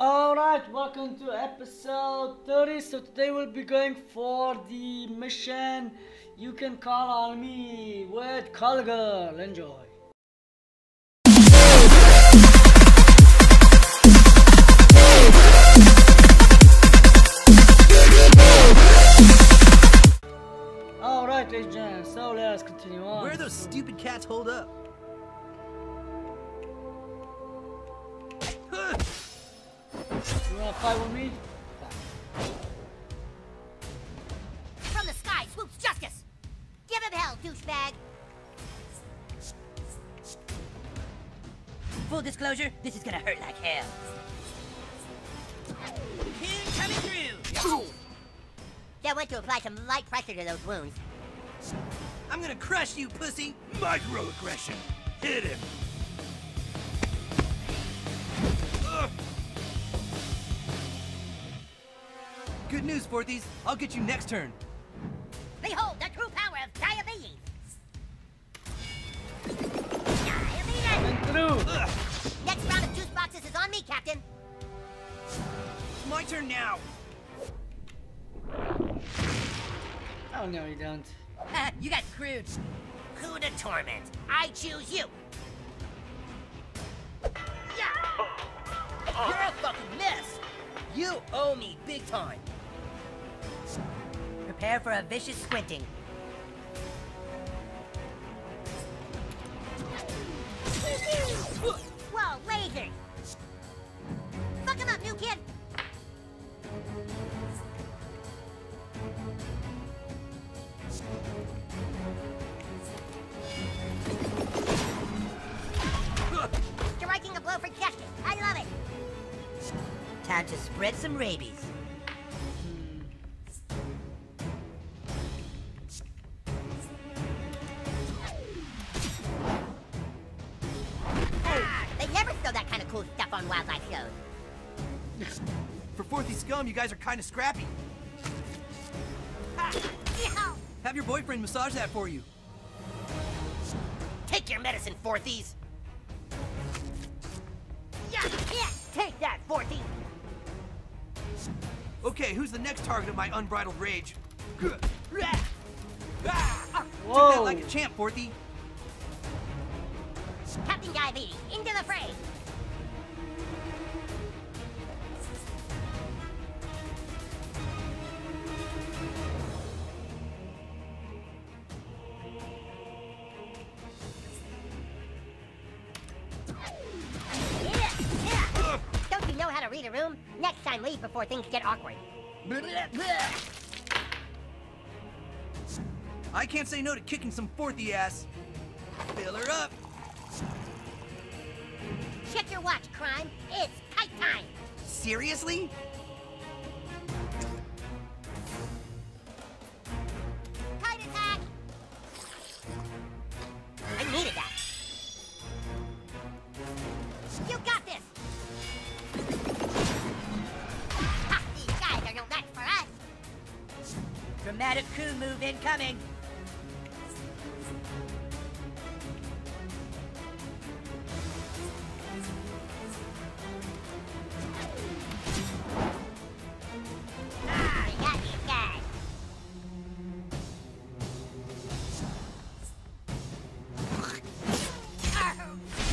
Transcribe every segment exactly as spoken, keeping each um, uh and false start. Alright, welcome to episode thirty. So today we'll be going for the mission "You Can Call on Me" with call girl. Enjoy. Alright, ladies and gentlemen, so let us continue on. Where are those stupid cats holed up? You wanna fight with me? From the sky swoops justice! Give him hell, douchebag! Full disclosure, this is gonna hurt like hell. Him coming through! Ooh. That went to apply some light pressure to those wounds. I'm gonna crush you, pussy! Microaggression! Hit him! Good news, Forthies. I'll get you next turn. Behold the true power of diabetes. Diabetes. Through. Next round of juice boxes is on me, Captain. It's my turn now. Oh no, you don't. Uh, you got screwed. Who to torment? I choose you. Yeah. Oh. You're a fucking mess. You owe me big time. Prepare for a vicious squinting. Whoa, laser! Fuck him up, new kid! Striking a blow for justice. I love it! Time to spread some rabies. You guys are kind of scrappy. Have your boyfriend massage that for you. Take your medicine, Forthies. Yeah, yeah, take that, Forthies. Okay, who's the next target of my unbridled rage? Took that like a champ, Forthy. Captain Diabetes, into the fray. Read a room. Next time, leave before things get awkward. I can't say no to kicking some Forthy ass. Fill her up. Check your watch, crime. It's tight time. Seriously? Tight attack. I needed that. You got this. Dramatic coup move incoming. Ah, I got these guys.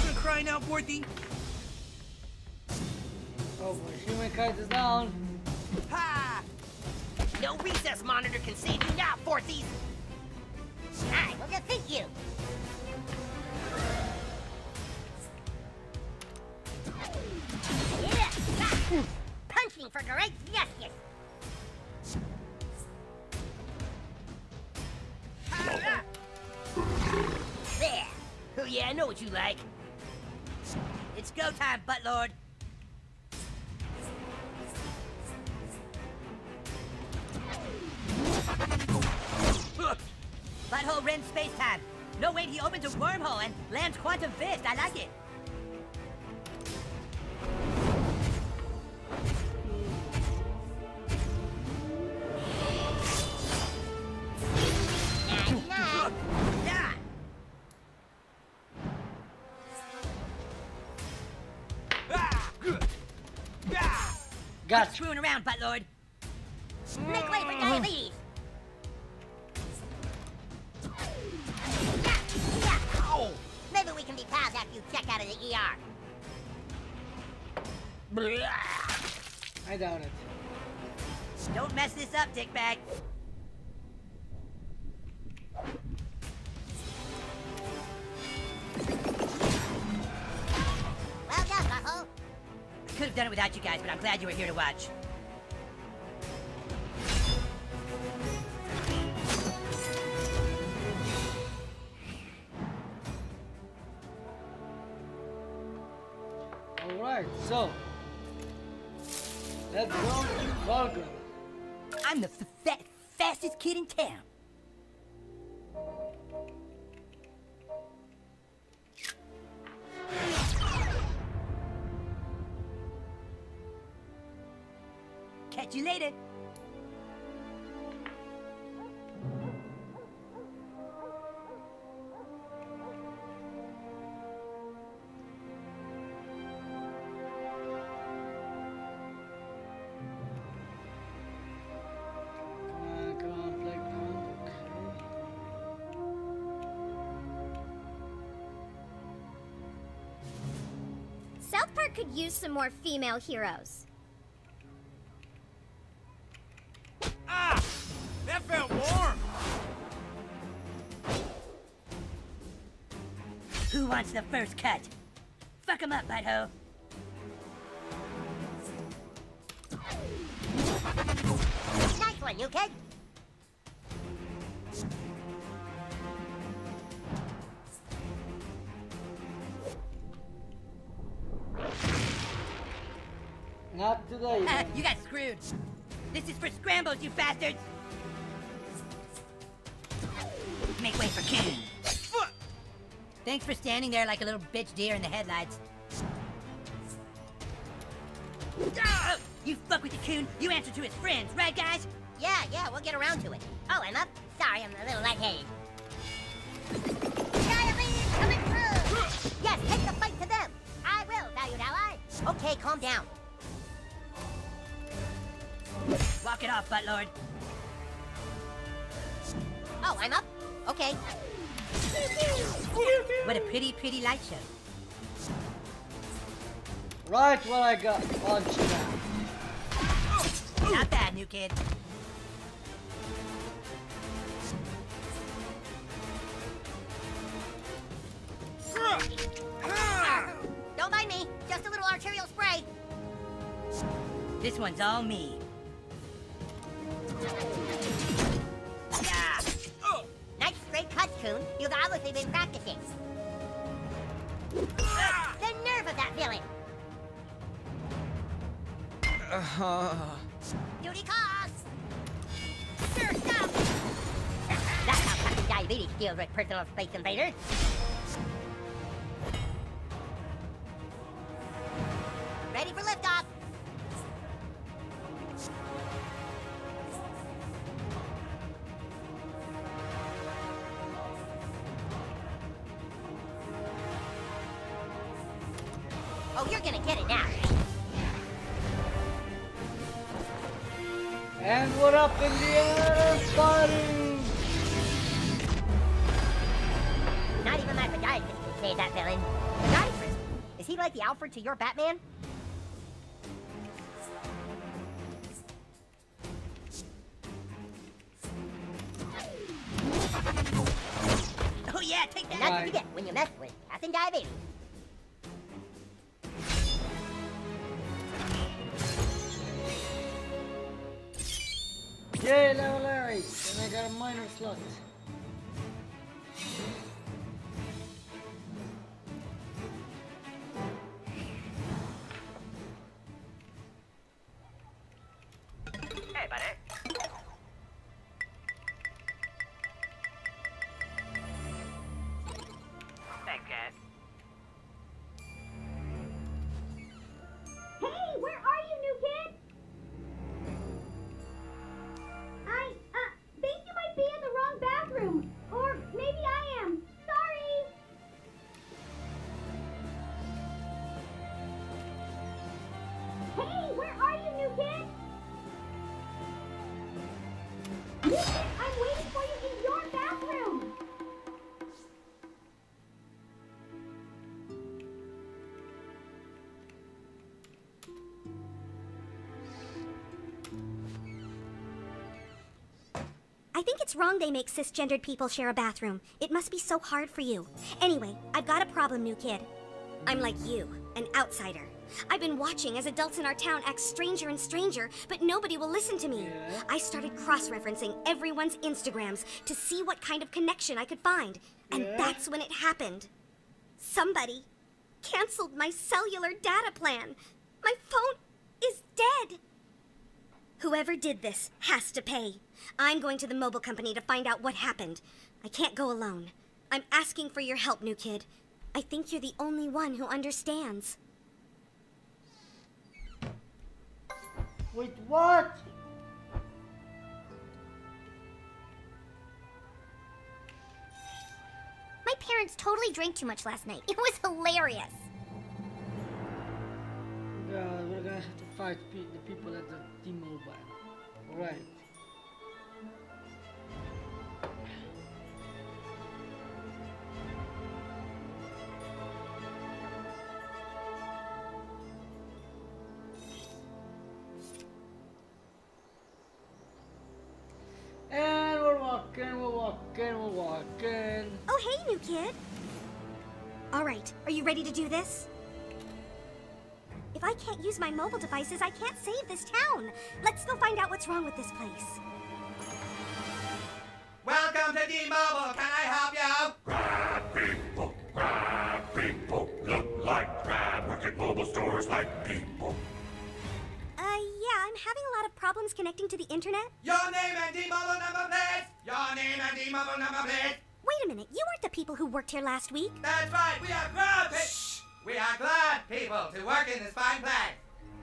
You're crying out, Forthy. Oh, my humankind is down. Ha! No recess monitor can save you now, Forthies! I will defeat you! Yeah. Punching for great justice! There! Oh yeah, I know what you like! It's go time, Buttlord! Butthole rends space-time. No, wait, he opens a wormhole and lands quantum fist. I like it. Got screwing around, butt lord. Make way for Daily. Maybe we can be pals after you check out of the E R. I doubt it. Don't mess this up, dickbag. Well done, butthole. I could have done it without you guys, but I'm glad you were here to watch. Alright, so let's go to Volga. I'm the f fa fastest kid in town. Catch you later. South Park could use some more female heroes. Ah! That felt warm! Who wants the first cut? Fuck him up, butthole. Nice one, you kid! Not today. Uh, you got screwed. This is for scrambles, you bastards. Make way for King. Thanks for standing there like a little bitch deer in the headlights. Oh, you fuck with the coon. You answer to his friends, right, guys? Yeah, yeah, we'll get around to it. Oh, I'm up. Sorry, I'm a little lightheaded. Coming through. Yes, take the fight to them. I will, valued ally. Okay, calm down. Walk it off, buttlord. Oh, I'm up? Okay. What a pretty, pretty light show. Right what I got. Punch down. Not bad, new kid. Don't mind me. Just a little arterial spray. This one's all me. Yeah. Oh. Nice straight cuts, coon. You've obviously been practicing. Ah. The nerve of that villain. Uh. Duty calls. Sure stop. That's how fucking diabetes deals with personal space invaders. Ready for liftoff. Oh, you're gonna get it now. And we're up in the air, starting. Not even my podiatrist can save that villain. Podiatrist? Is he like the Alfred to your Batman? Oh yeah, take that. Right. That's what you get when you mess with passing diabetes. Yay, level eight! And I got a minor slot. Hey, buddy. Thanks, guys. Hey, where are you, new kid? I, uh, think you might be in the wrong bathroom. I'm waiting for you in your bathroom. I think it's wrong they make cisgendered people share a bathroom. It must be so hard for you. Anyway, I've got a problem, new kid. I'm like you, an outsider. I've been watching as adults in our town act stranger and stranger, but nobody will listen to me. Yeah. I started cross-referencing everyone's Instagrams to see what kind of connection I could find. And yeah. That's when it happened. Somebody canceled my cellular data plan. My phone is dead. Whoever did this has to pay. I'm going to the mobile company to find out what happened. I can't go alone. I'm asking for your help, new kid. I think you're the only one who understands. Wait, what? My parents totally drank too much last night. It was hilarious. Yeah, we're gonna have to fight the people at the T-Mobile. Alright. Oh, hey, new kid. All right, are you ready to do this? If I can't use my mobile devices, I can't save this town. Let's go find out what's wrong with this place. Welcome to T-Mobile. Can I help you? Grab people, grab people. Look like grab wicked mobile stores like people. I'm having a lot of problems connecting to the internet. Your name and T-Mobile number plate! Your name and T-Mobile number plate! Wait a minute, you weren't the people who worked here last week. That's right, we are glad people! We are glad people to work in this fine place.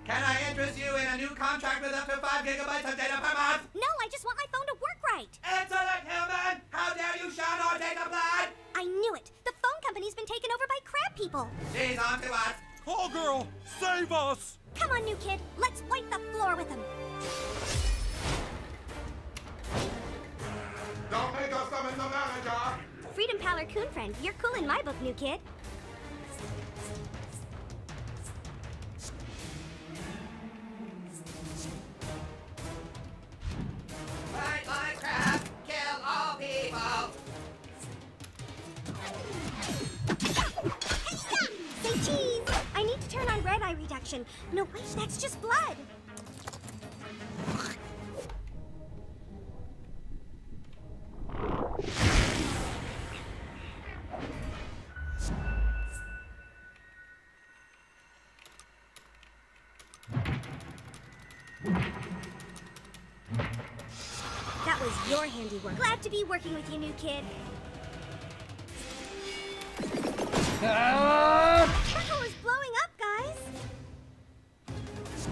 Can I interest you in a new contract with up to five gigabytes of data per month? No, I just want my phone to work right. Excellent, Hillman! How dare you shout our data plan? I knew it. The phone company's been taken over by crab people. She's on to us. Oh, girl, save us! Come on, new kid. Let's wipe the floor with him. Don't make us summon the manager. Freedom Pal or Coon Friend, you're cool in my book, new kid. Fight like crap, kill all people. Say cheese. I need to turn on red eye reduction. No, wait, that's just blood. That was your handiwork. Glad to be working with you, new kid. Ah! That was blowing up, guys.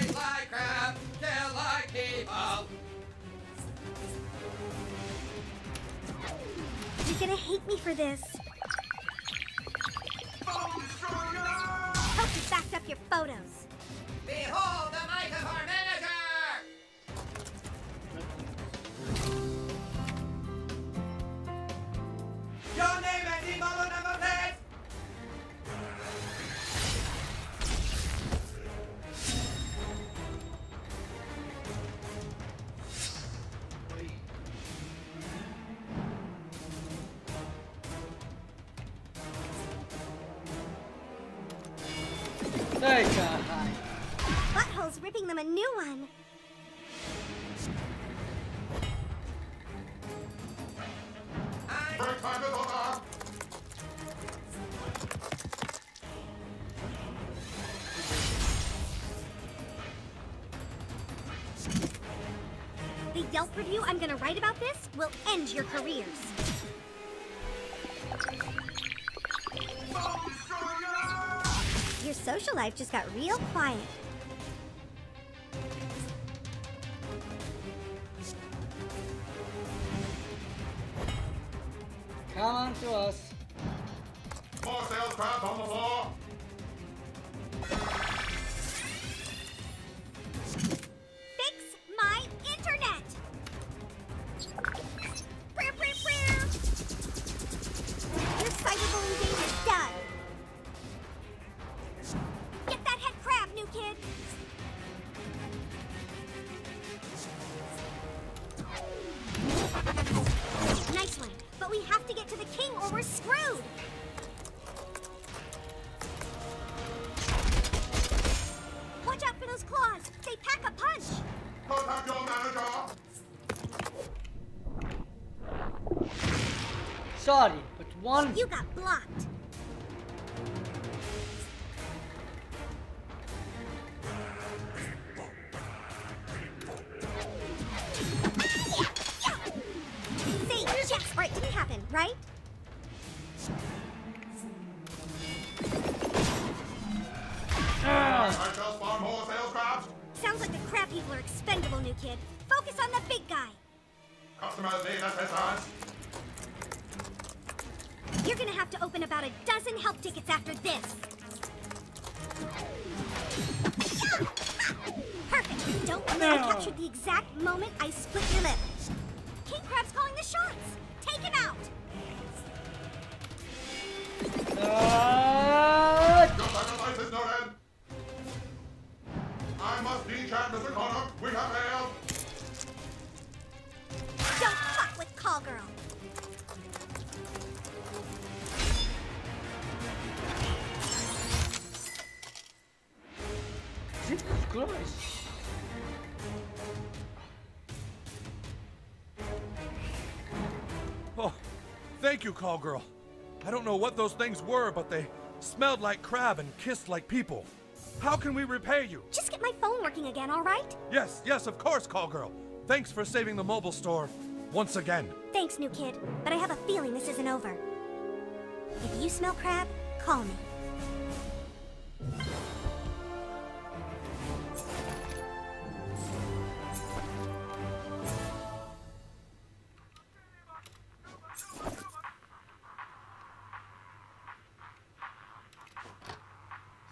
Taste like crap, kill like people. You're gonna hate me for this. Hope you backed up your photos. Behold the might of our manager! Your name and T-Mobile number plate! Butthole's ripping them a new one. The Yelp review I'm gonna write about this will end your careers. Your social life just got real quiet. Come on to us. More sales crap on the floor. Big those claws. They pack a punch. Contact your manager. Sorry, but one... You got blocked. Right? Ah. Sounds like the crap people are expendable, new kid. Focus on the big guy. You're gonna have to open about a dozen help tickets after this. Perfect. Don't worry, no. I captured the exact moment I split your lip. King Crab's calling the shots. Take him out. Uh... I must decamp, Mister Connor. We have failed. Don't fuck with Call Girl. Jesus Christ. Oh, thank you, Call Girl. I don't know what those things were, but they smelled like crab and kissed like people. How can we repay you? Just get my phone working again, all right? Yes, yes, of course, Call Girl. Thanks for saving the mobile store once again. Thanks, new kid, but I have a feeling this isn't over. If you smell crab, call me.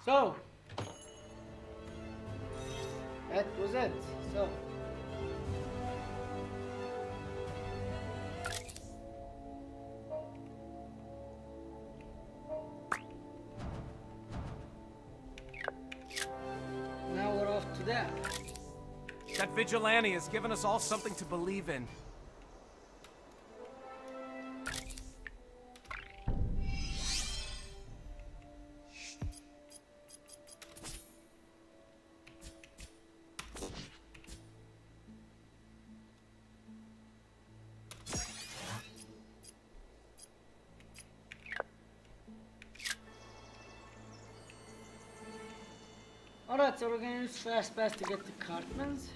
So, that was it. So, now we're off to that. That vigilante has given us all something to believe in. Alright, so we're gonna use Fastpass to get to Cartman's.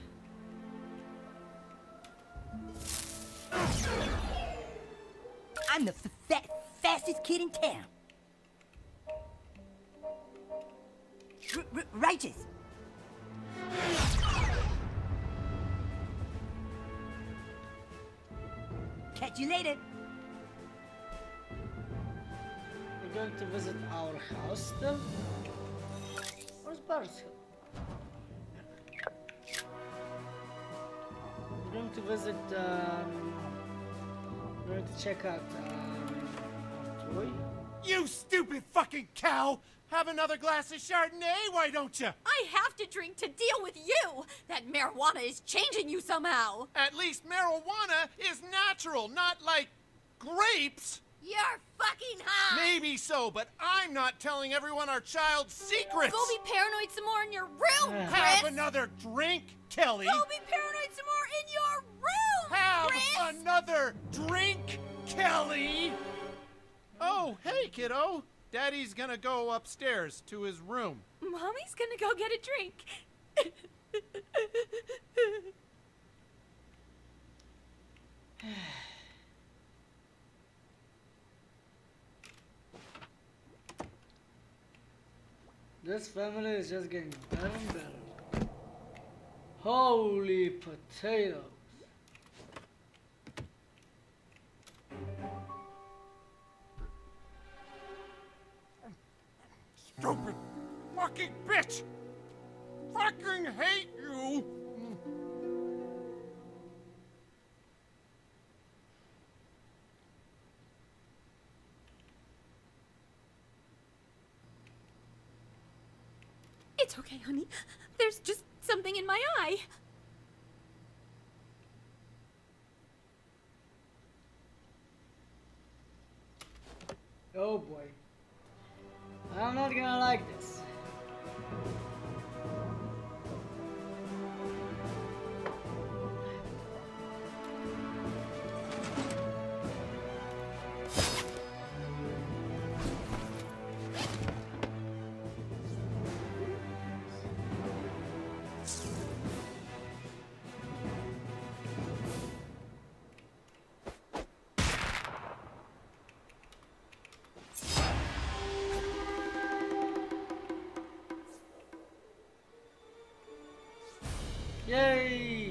I'm the f fa fastest kid in town. R r righteous. Catch you later. We're going to visit our house still. We're going to visit, um, we're going to check out, um, Joy. You stupid fucking cow! Have another glass of Chardonnay, why don't you? I have to drink to deal with you! That marijuana is changing you somehow! At least marijuana is natural, not like grapes! You're fucking high! Maybe so, but I'm not telling everyone our child's secrets! Go be paranoid some more in your room, Chris! Have another drink, Kelly! Go be paranoid some more in your room, Have Chris! another drink, Kelly! Oh, hey, kiddo. Daddy's gonna go upstairs to his room. Mommy's gonna go get a drink. This family is just getting better and better. Holy potatoes. Stupid fucking bitch! Fucking hate you! It's okay, honey. There's just something in my eye. Oh boy. I'm not gonna like this. Yay!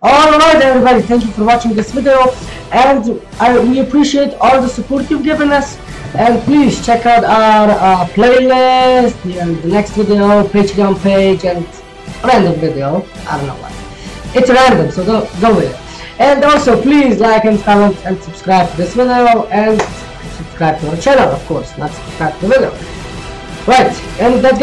Alright everybody, thank you for watching this video, and I, we appreciate all the support you've given us, and please check out our uh, playlist, and the next video, Patreon page, and random video, I don't know why. It's random, so go, go with it. And also please like and comment and subscribe to this video, and subscribe to our channel, of course, not subscribe to the video. Right, and that